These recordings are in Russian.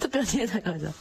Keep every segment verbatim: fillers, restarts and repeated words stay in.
특별히 나가자.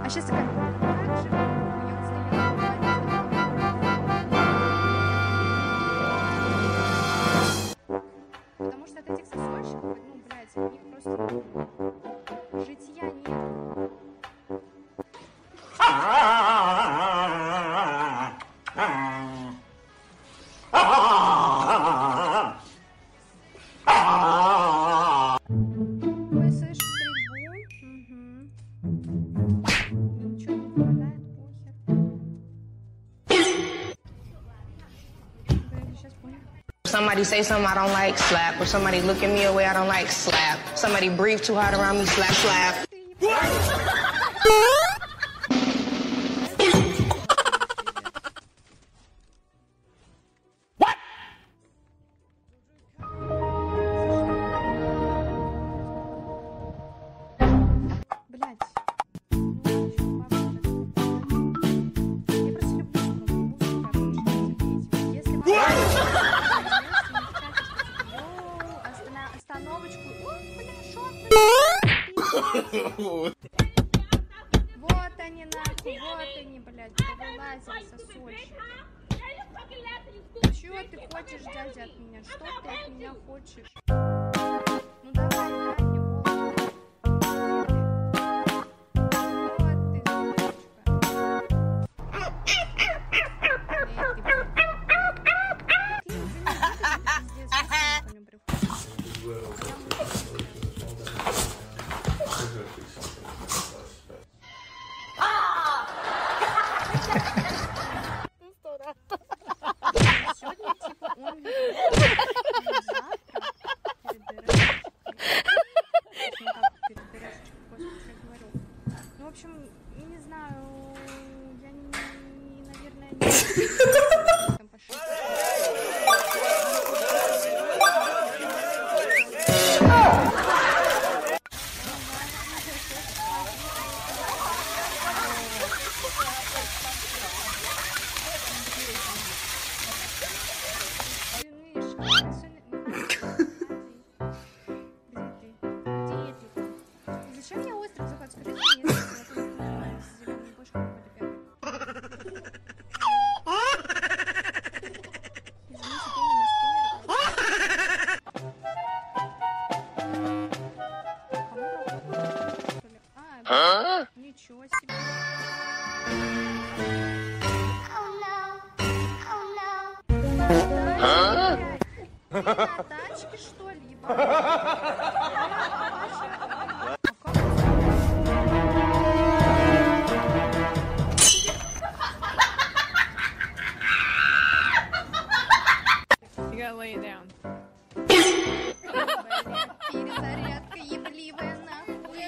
А сейчас такая... Потому что от этих застройщиков, ну, блядь, у них просто житья нет. Мы слышим стрельбу. Угу. Somebody say something I don't like, slap. Or somebody look at me a way I don't like, slap. Somebody breathe too hard around me, slap, slap. What? Блядь. Вот они нахуй, вот они, блядь, повылазили сосочки. Чего ты хочешь, дядя, от меня? Что ты от меня хочешь? Ну давай, дай мне сегодня типа он ну, в общем, не знаю, я не, наверное, не зачем я остров заход? Скажите мне, если я не больше а, ничего себе. Тачки, что ли? Перезарядка ебливая нахуй.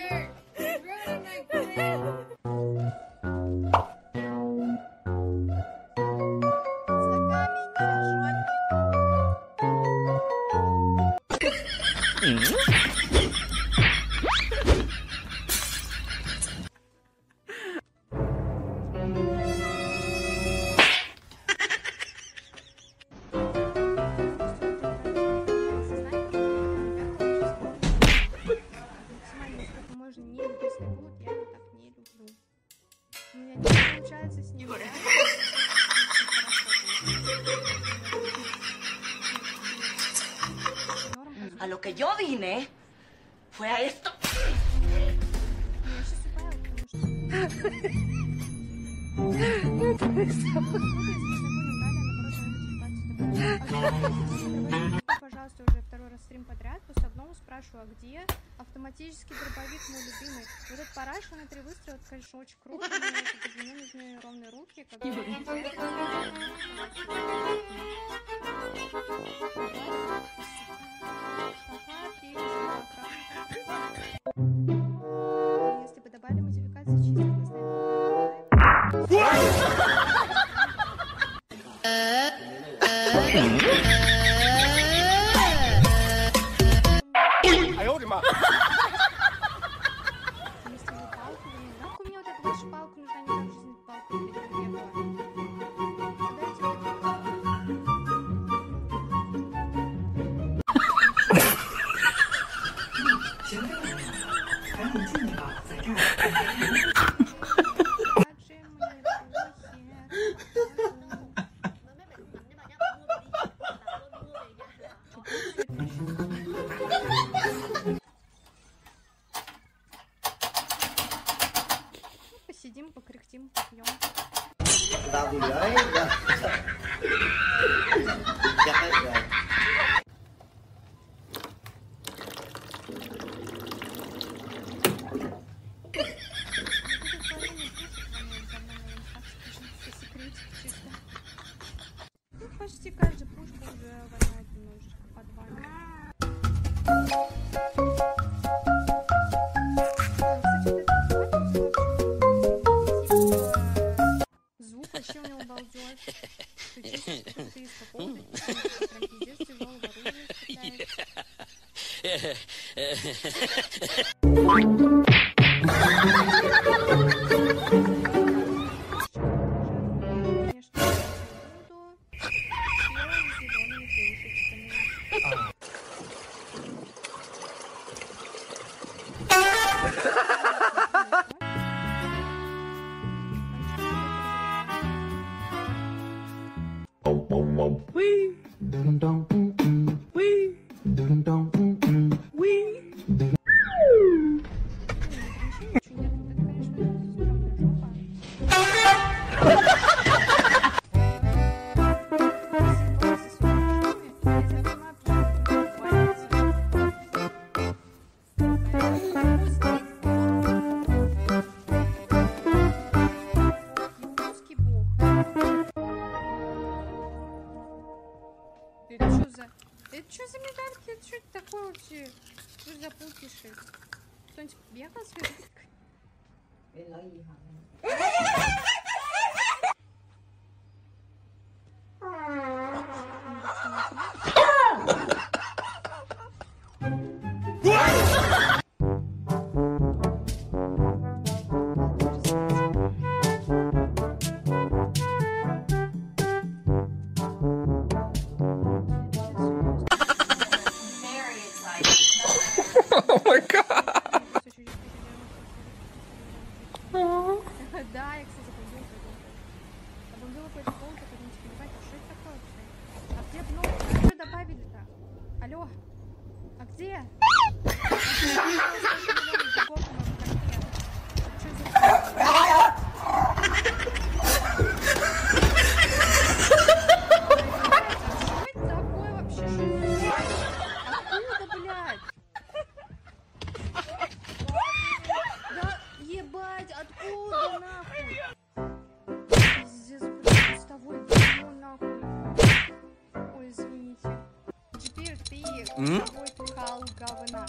A lo que yo vine fue a esto. Пожалуйста, уже второй раз стрим подряд. По одному спрашиваю, а где автоматический дробовик мой любимый? Вот этот параша на три выстрела, это, конечно, очень круто. Мне нужны ровные руки. Если бы добавили модификации чисто, мы знаем. У меня вот эта ваша палка нужна, не так жизнь палка. Посидим, покряхтим, попьем. Ну, почти каждая пушка уже воняет немножечко под вами. Звук вообще у него балдёж. Ты чувствуешь, что ты из какого-то прям пиздец тяжёлого оружия испытаешь. We dun dun dun we dun dun dun we dun. Это что за... Это что за медальки? Это что это такое вообще? Что за путиши? Кто-нибудь бегал с медалькой? Да, я, кстати, обалдела какой-то. Обалдела какой-то пол, так не тебе ебать, а что это такое вообще? А где кнопка? Что добавили-то? Алло? А где? Что такое вообще? Откуда, блядь? Ебать, откуда нахуй? Пиздец, блядь, пустовой дерьмо нахуй. Ой, извините. Теперь ты пустовой ткал говна.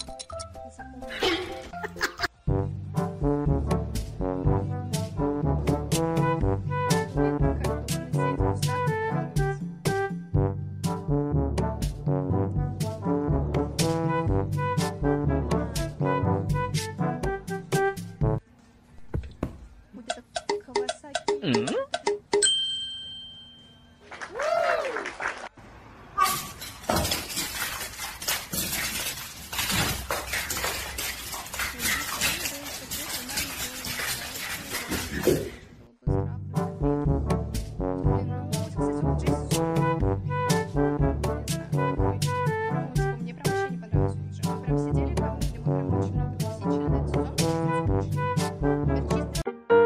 Прям сидели, там, где мы прям очень много тысяч, а на сезон, что это чисто.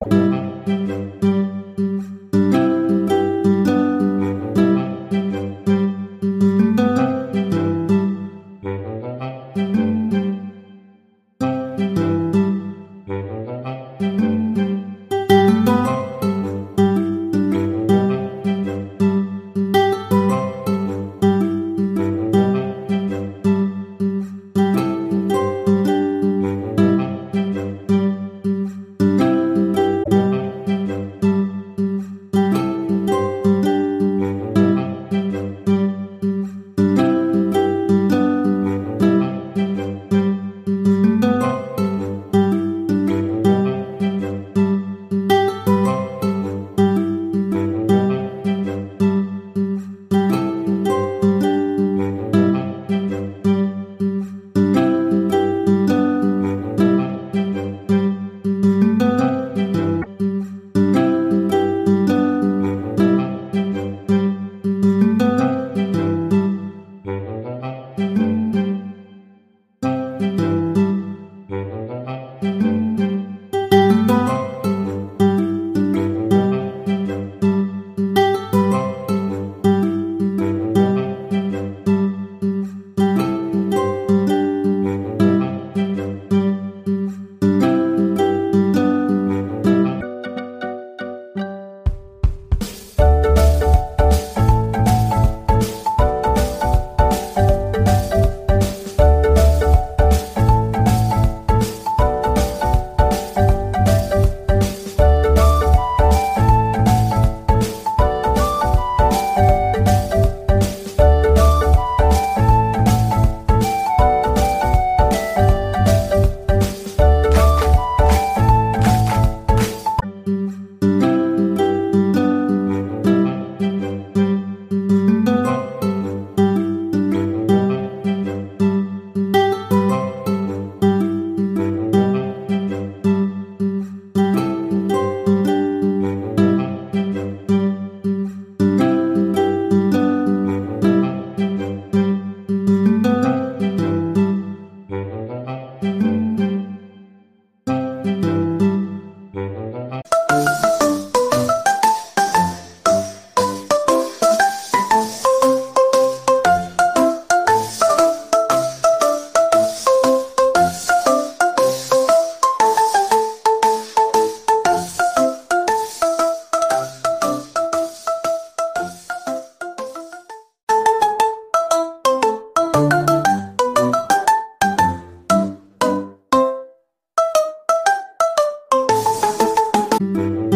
Thank you.